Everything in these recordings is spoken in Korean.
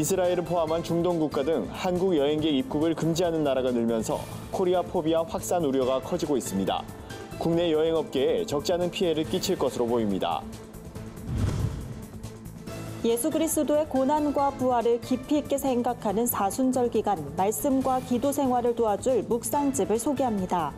이스라엘을 포함한 중동 국가 등 한국 여행객 입국을 금지하는 나라가 늘면서 코리아 포비아 확산 우려가 커지고 있습니다. 국내 여행업계에 적지 않은 피해를 끼칠 것으로 보입니다. 예수 그리스도의 고난과 부활을 깊이 있게 생각하는 사순절 기간, 말씀과 기도 생활을 도와줄 묵상집을 소개합니다.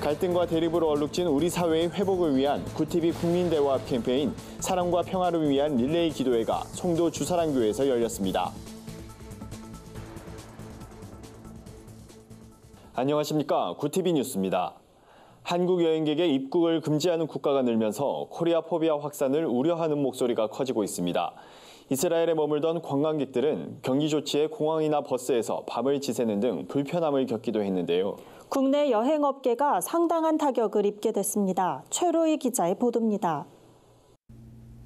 갈등과 대립으로 얼룩진 우리 사회의 회복을 위한 GOODTV 국민대화합 캠페인 사랑과 평화를 위한 릴레이 기도회가 송도 주사랑교회에서 열렸습니다. 안녕하십니까, GOODTV 뉴스입니다. 한국 여행객의 입국을 금지하는 국가가 늘면서 코리아 포비아 확산을 우려하는 목소리가 커지고 있습니다. 이스라엘에 머물던 관광객들은 경기 조치에 공항이나 버스에서 밤을 지새는 등 불편함을 겪기도 했는데요. 국내 여행업계가 상당한 타격을 입게 됐습니다. 최로희 기자의 보도입니다.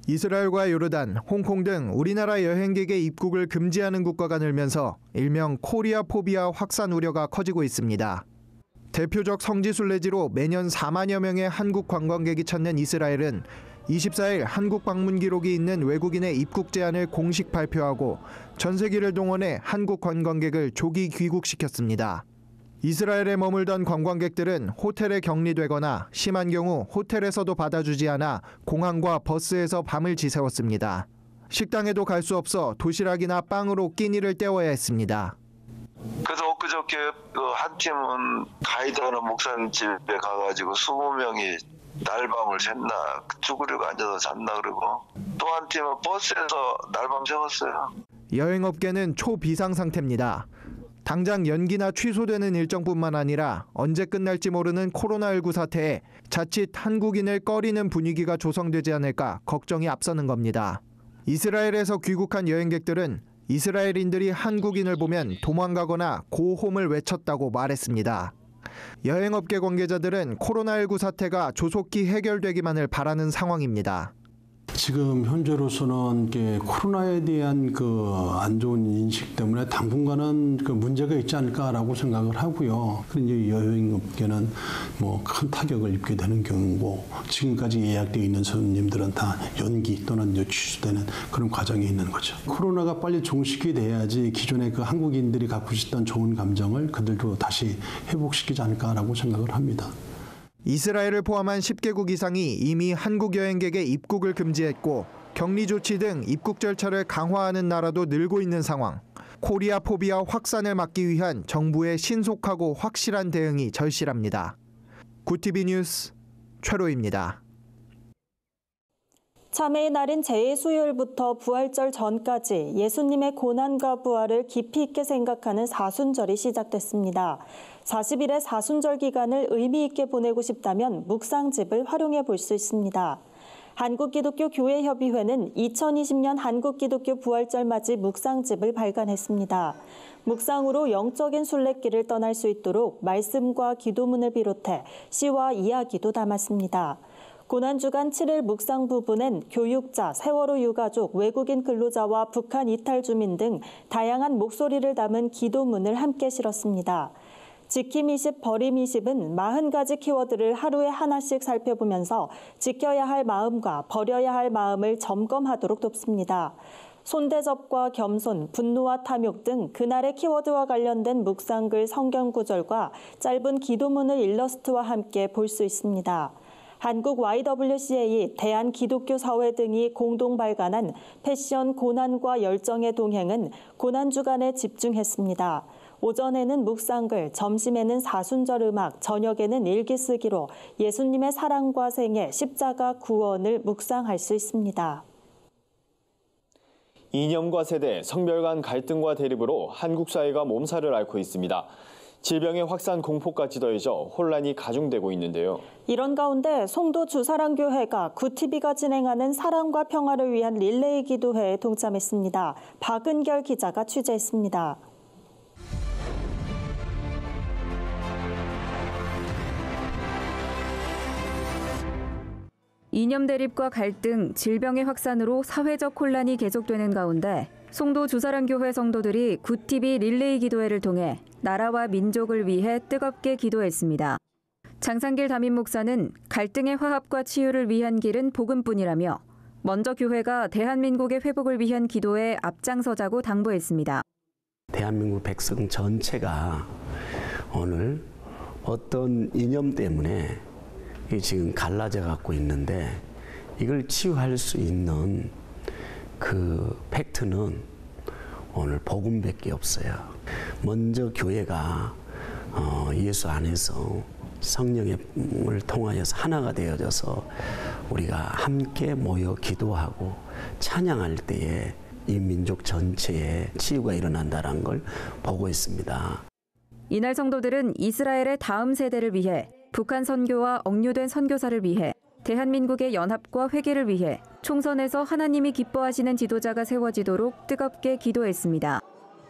이스라엘과 요르단, 홍콩 등 우리나라 여행객의 입국을 금지하는 국가가 늘면서 일명 코리아 포비아 확산 우려가 커지고 있습니다. 대표적 성지순례지로 매년 4만여 명의 한국 관광객이 찾는 이스라엘은 24일 한국 방문 기록이 있는 외국인의 입국 제한을 공식 발표하고 전 세계를 동원해 한국 관광객을 조기 귀국시켰습니다. 이스라엘에 머물던 관광객들은 호텔에 격리되거나 심한 경우 호텔에서도 받아주지 않아 공항과 버스에서 밤을 지새웠습니다. 식당에도 갈 수 없어 도시락이나 빵으로 끼니를 때워야 했습니다. 그래서 엊그저께 한 팀은 가이드하는 목사님 집에 가가지고 20명이 날밤을 샜나 쭈그리고 앉아서 잤나 그러고 또 한 팀은 버스에서 날밤 새웠어요. 여행업계는 초비상 상태입니다. 당장 연기나 취소되는 일정뿐만 아니라 언제 끝날지 모르는 코로나19 사태에 자칫 한국인을 꺼리는 분위기가 조성되지 않을까 걱정이 앞서는 겁니다. 이스라엘에서 귀국한 여행객들은 이스라엘인들이 한국인을 보면 도망가거나 고홈을 외쳤다고 말했습니다. 여행업계 관계자들은 코로나19 사태가 조속히 해결되기만을 바라는 상황입니다. 지금 현재로서는 코로나에 대한 안 좋은 인식 때문에 당분간은 문제가 있지 않을까라고 생각을 하고요. 그런데 여행업계는 큰 타격을 입게 되는 경우고 지금까지 예약되어 있는 손님들은 다 연기 또는 취소되는 그런 과정이 있는 거죠. 코로나가 빨리 종식이 돼야지 기존의 한국인들이 갖고 있었던 좋은 감정을 그들도 다시 회복시키지 않을까라고 생각을 합니다. 이스라엘을 포함한 10개국 이상이 이미 한국 여행객의 입국을 금지했고 격리 조치 등 입국 절차를 강화하는 나라도 늘고 있는 상황. 코리아 포비아 확산을 막기 위한 정부의 신속하고 확실한 대응이 절실합니다. GOODTV 뉴스 최로희입니다. 참회의 날인 제2수요일부터 부활절 전까지 예수님의 고난과 부활을 깊이 있게 생각하는 사순절이 시작됐습니다. 40일의 사순절 기간을 의미 있게 보내고 싶다면 묵상집을 활용해 볼 수 있습니다. 한국기독교교회협의회는 2020년 한국기독교 부활절 맞이 묵상집을 발간했습니다. 묵상으로 영적인 순례길을 떠날 수 있도록 말씀과 기도문을 비롯해 시와 이야기도 담았습니다. 고난주간 7일 묵상 부분엔 교육자, 세월호 유가족, 외국인 근로자와 북한 이탈 주민 등 다양한 목소리를 담은 기도문을 함께 실었습니다. 지킴 20, 버림 20은 40가지 키워드를 하루에 하나씩 살펴보면서 지켜야 할 마음과 버려야 할 마음을 점검하도록 돕습니다. 손대접과 겸손, 분노와 탐욕 등 그날의 키워드와 관련된 묵상글 성경구절과 짧은 기도문을 일러스트와 함께 볼 수 있습니다. 한국 YWCA, 대한기독교사회 등이 공동 발간한 패션, 고난과 열정의 동행은 고난주간에 집중했습니다. 오전에는 묵상글, 점심에는 사순절 음악, 저녁에는 일기쓰기로 예수님의 사랑과 생애, 십자가 구원을 묵상할 수 있습니다. 이념과 세대, 성별 간 갈등과 대립으로 한국 사회가 몸살을 앓고 있습니다. 질병의 확산 공포까지 더해져 혼란이 가중되고 있는데요. 이런 가운데 송도 주사랑교회가 GOODTV가 진행하는 사랑과 평화를 위한 릴레이 기도회에 동참했습니다. 박은결 기자가 취재했습니다. 이념 대립과 갈등, 질병의 확산으로 사회적 혼란이 계속되는 가운데 송도 주사랑교회 성도들이 GOODTV 릴레이 기도회를 통해 나라와 민족을 위해 뜨겁게 기도했습니다. 장상길 담임 목사는 갈등의 화합과 치유를 위한 길은 복음뿐이라며 먼저 교회가 대한민국의 회복을 위한 기도에 앞장서자고 당부했습니다. 대한민국 백성 전체가 오늘 어떤 이념 때문에 지금 갈라져 갖고 있는데 이걸 치유할 수 있는 그 팩트는 오늘 복음밖에 없어요. 먼저 교회가 예수 안에서 성령을 통하여서 하나가 되어져서 우리가 함께 모여 기도하고 찬양할 때에 이 민족 전체에 치유가 일어난다는 걸 보고 있습니다. 이날 성도들은 이스라엘의 다음 세대를 위해 북한 선교와 억류된 선교사를 위해 대한민국의 연합과 회개를 위해 총선에서 하나님이 기뻐하시는 지도자가 세워지도록 뜨겁게 기도했습니다.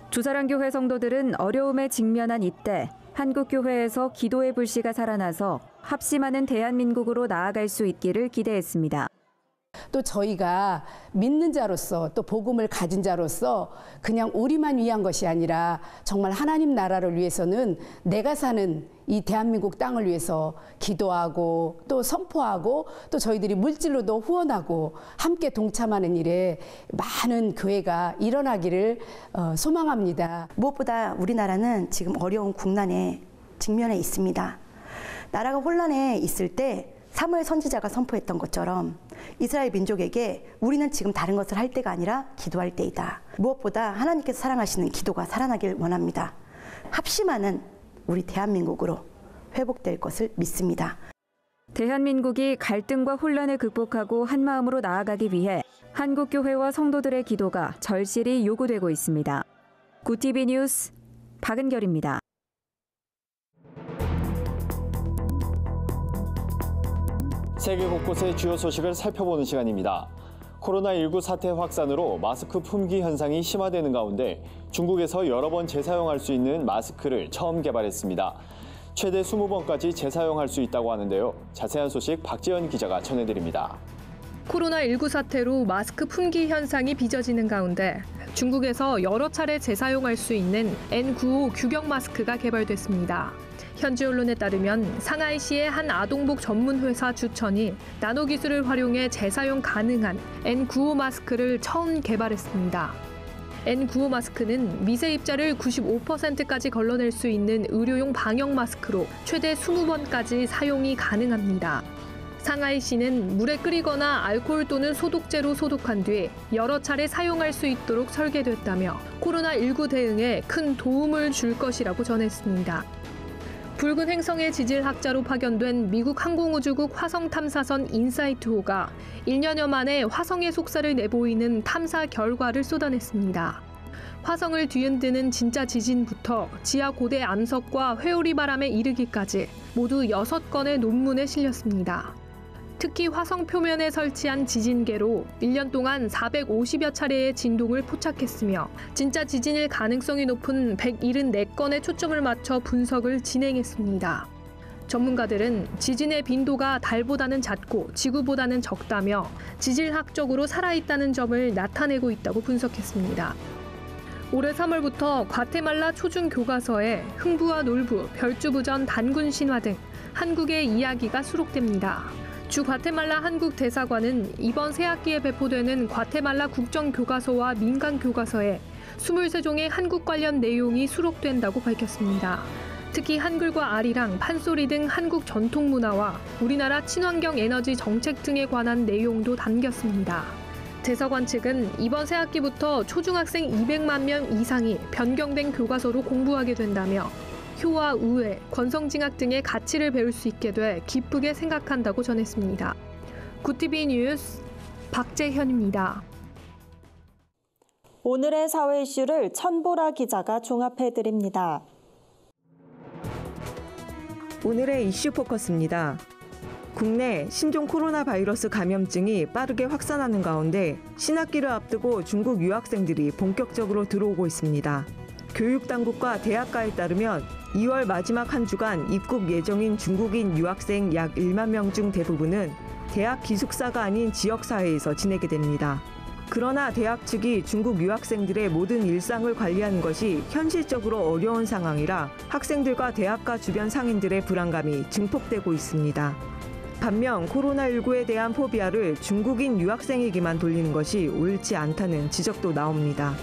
주사랑교회 성도들은 어려움에 직면한 이때 한국교회에서 기도의 불씨가 살아나서 합심하는 대한민국으로 나아갈 수 있기를 기대했습니다. 또 저희가 믿는 자로서 또 복음을 가진 자로서 그냥 우리만 위한 것이 아니라 정말 하나님 나라를 위해서는 내가 사는 이 대한민국 땅을 위해서 기도하고 또 선포하고 또 저희들이 물질로도 후원하고 함께 동참하는 일에 많은 교회가 일어나기를 소망합니다. 무엇보다 우리나라는 지금 어려운 국난에 직면해 있습니다. 나라가 혼란에 있을 때 사무엘 선지자가 선포했던 것처럼 이스라엘 민족에게 우리는 지금 다른 것을 할 때가 아니라 기도할 때이다. 무엇보다 하나님께서 사랑하시는 기도가 살아나길 원합니다. 합심하는 우리 대한민국으로 회복될 것을 믿습니다. 대한민국이 갈등과 혼란을 극복하고 한마음으로 나아가기 위해 한국교회와 성도들의 기도가 절실히 요구되고 있습니다. GOODTV 뉴스 박은결입니다. 세계 곳곳의 주요 소식을 살펴보는 시간입니다. 코로나19 사태 확산으로 마스크 품귀 현상이 심화되는 가운데 중국에서 여러 번 재사용할 수 있는 마스크를 처음 개발했습니다. 최대 20번까지 재사용할 수 있다고 하는데요. 자세한 소식 박재현 기자가 전해드립니다. 코로나19 사태로 마스크 품귀 현상이 빚어지는 가운데 중국에서 여러 차례 재사용할 수 있는 N95 규격 마스크가 개발됐습니다. 현지 언론에 따르면 상하이시의 한 아동복 전문회사 주천이 나노기술을 활용해 재사용 가능한 N95 마스크를 처음 개발했습니다. N95 마스크는 미세 입자를 95%까지 걸러낼 수 있는 의료용 방역 마스크로 최대 20번까지 사용이 가능합니다. 상하이시는 물에 끓이거나 알코올 또는 소독제로 소독한 뒤 여러 차례 사용할 수 있도록 설계됐다며 코로나19 대응에 큰 도움을 줄 것이라고 전했습니다. 붉은 행성의 지질학자로 파견된 미국 항공우주국 화성 탐사선 인사이트호가 1년여 만에 화성의 속살을 내보이는 탐사 결과를 쏟아냈습니다. 화성을 뒤흔드는 진짜 지진부터 지하 고대 암석과 회오리 바람에 이르기까지 모두 6건의 논문에 실렸습니다. 특히 화성 표면에 설치한 지진계로 1년 동안 450여 차례의 진동을 포착했으며 진짜 지진일 가능성이 높은 174건에 초점을 맞춰 분석을 진행했습니다. 전문가들은 지진의 빈도가 달보다는 잦고 지구보다는 적다며 지질학적으로 살아있다는 점을 나타내고 있다고 분석했습니다. 올해 3월부터 과테말라 초중교과서에 흥부와 놀부, 별주부전, 단군신화 등 한국의 이야기가 수록됩니다. 주 과테말라 한국 대사관은 이번 새학기에 배포되는 과테말라 국정교과서와 민간교과서에 23종의 한국 관련 내용이 수록된다고 밝혔습니다. 특히 한글과 아리랑, 판소리 등 한국 전통문화와 우리나라 친환경 에너지 정책 등에 관한 내용도 담겼습니다. 대사관 측은 이번 새학기부터 초중학생 200만 명 이상이 변경된 교과서로 공부하게 된다며 효와 우애, 권성징악 등의 가치를 배울 수 있게 돼 기쁘게 생각한다고 전했습니다. GOODTV 뉴스 박재현입니다. 오늘의 사회 이슈를 천보라 기자가 종합해드립니다. 오늘의 이슈 포커스입니다. 국내 신종 코로나 바이러스 감염증이 빠르게 확산하는 가운데 신학기를 앞두고 중국 유학생들이 본격적으로 들어오고 있습니다. 교육당국과 대학가에 따르면 2월 마지막 한 주간 입국 예정인 중국인 유학생 약 1만 명 중 대부분은 대학 기숙사가 아닌 지역사회에서 지내게 됩니다. 그러나 대학 측이 중국 유학생들의 모든 일상을 관리하는 것이 현실적으로 어려운 상황이라 학생들과 대학가 주변 상인들의 불안감이 증폭되고 있습니다. 반면 코로나19에 대한 포비아를 중국인 유학생에게만 돌리는 것이 옳지 않다는 지적도 나옵니다.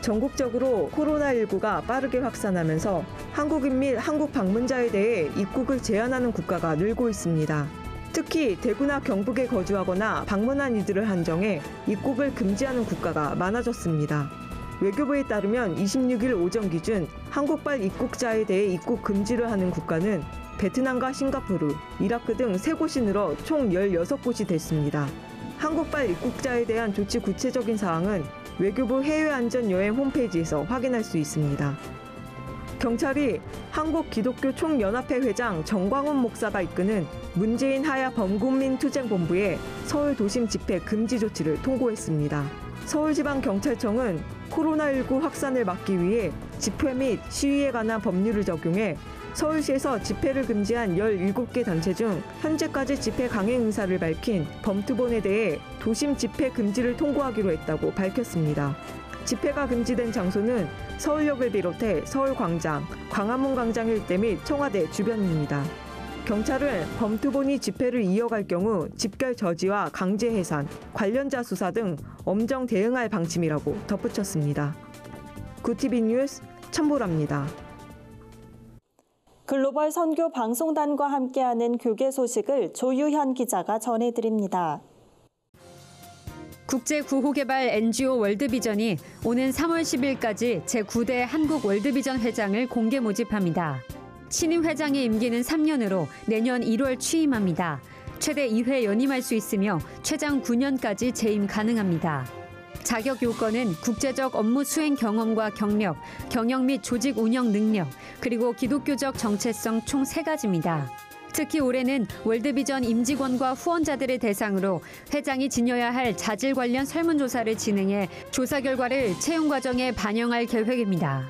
전국적으로 코로나19가 빠르게 확산하면서 한국인 및 한국 방문자에 대해 입국을 제한하는 국가가 늘고 있습니다. 특히 대구나 경북에 거주하거나 방문한 이들을 한정해 입국을 금지하는 국가가 많아졌습니다. 외교부에 따르면 26일 오전 기준 한국발 입국자에 대해 입국 금지를 하는 국가는 베트남과 싱가포르, 이라크 등 3곳이 늘어 총 16곳이 됐습니다. 한국발 입국자에 대한 조치 구체적인 사항은 외교부 해외안전여행 홈페이지에서 확인할 수 있습니다. 경찰이 한국기독교총연합회 회장 정광훈 목사가 이끄는 문재인 하야 범국민투쟁본부에 서울 도심 집회 금지 조치를 통고했습니다. 서울지방경찰청은 코로나19 확산을 막기 위해 집회 및 시위에 관한 법률을 적용해 서울시에서 집회를 금지한 17개 단체 중 현재까지 집회 강행 의사를 밝힌 범투본에 대해 도심 집회 금지를 통고하기로 했다고 밝혔습니다. 집회가 금지된 장소는 서울역을 비롯해 서울광장, 광화문광장 일대 및 청와대 주변입니다. 경찰은 범투본이 집회를 이어갈 경우 집결 저지와 강제 해산, 관련자 수사 등 엄정 대응할 방침이라고 덧붙였습니다. GOODTV 뉴스 천보라입니다. 글로벌 선교 방송단과 함께하는 교계 소식을 조유현 기자가 전해드립니다. 국제 구호개발 NGO 월드비전이 오는 3월 10일까지 제9대 한국 월드비전 회장을 공개 모집합니다. 신임 회장의 임기는 3년으로 내년 1월 취임합니다. 최대 2회 연임할 수 있으며 최장 9년까지 재임 가능합니다. 자격 요건은 국제적 업무 수행 경험과 경력, 경영 및 조직 운영 능력, 그리고 기독교적 정체성 총 3가지입니다. 특히 올해는 월드비전 임직원과 후원자들을 대상으로 회장이 지녀야 할 자질 관련 설문조사를 진행해 조사 결과를 채용 과정에 반영할 계획입니다.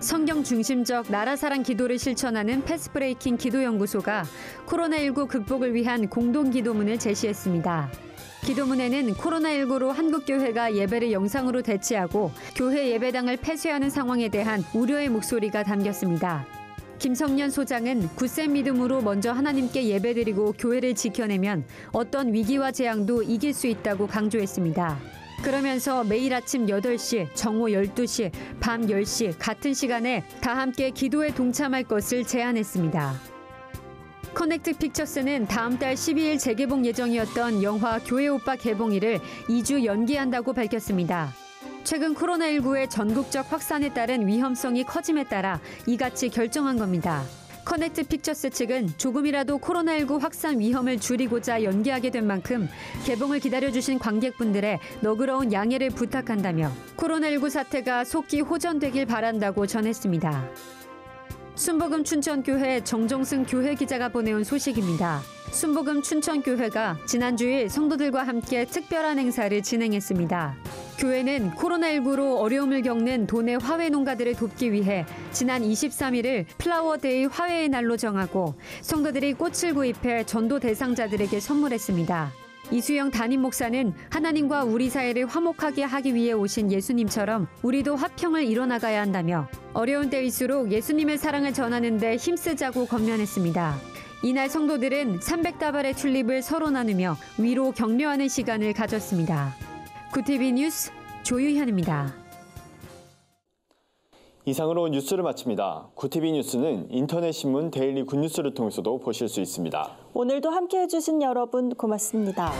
성경 중심적 나라사랑 기도를 실천하는 패스 브레이킹 기도연구소가 코로나19 극복을 위한 공동 기도문을 제시했습니다. 기도문에는 코로나19로 한국교회가 예배를 영상으로 대체하고 교회 예배당을 폐쇄하는 상황에 대한 우려의 목소리가 담겼습니다. 김성년 소장은 굳센 믿음으로 먼저 하나님께 예배드리고 교회를 지켜내면 어떤 위기와 재앙도 이길 수 있다고 강조했습니다. 그러면서 매일 아침 8시, 정오 12시, 밤 10시 같은 시간에 다 함께 기도에 동참할 것을 제안했습니다. 커넥트픽처스는 다음 달 12일 재개봉 예정이었던 영화 교회 오빠 개봉일을 2주 연기한다고 밝혔습니다. 최근 코로나19의 전국적 확산에 따른 위험성이 커짐에 따라 이같이 결정한 겁니다. 커넥트픽처스 측은 조금이라도 코로나19 확산 위험을 줄이고자 연기하게 된 만큼 개봉을 기다려주신 관객분들의 너그러운 양해를 부탁한다며 코로나19 사태가 속히 호전되길 바란다고 전했습니다. 순복음 춘천교회 정종승 교회 기자가 보내온 소식입니다. 순복음 춘천교회가 지난주일 성도들과 함께 특별한 행사를 진행했습니다. 교회는 코로나19로 어려움을 겪는 도내 화훼 농가들을 돕기 위해 지난 23일을 플라워데이 화훼의 날로 정하고 성도들이 꽃을 구입해 전도 대상자들에게 선물했습니다. 이수영 담임 목사는 하나님과 우리 사회를 화목하게 하기 위해 오신 예수님처럼 우리도 화평을 이뤄나가야 한다며 어려운 때일수록 예수님의 사랑을 전하는 데 힘쓰자고 권면했습니다. 이날 성도들은 300다발의 튤립을 서로 나누며 위로 격려하는 시간을 가졌습니다. GOODTV 뉴스 조유현입니다. 이상으로 뉴스를 마칩니다. GOODTV 뉴스는 인터넷 신문 데일리 굿뉴스를 통해서도 보실 수 있습니다. 오늘도 함께해 주신 여러분 고맙습니다.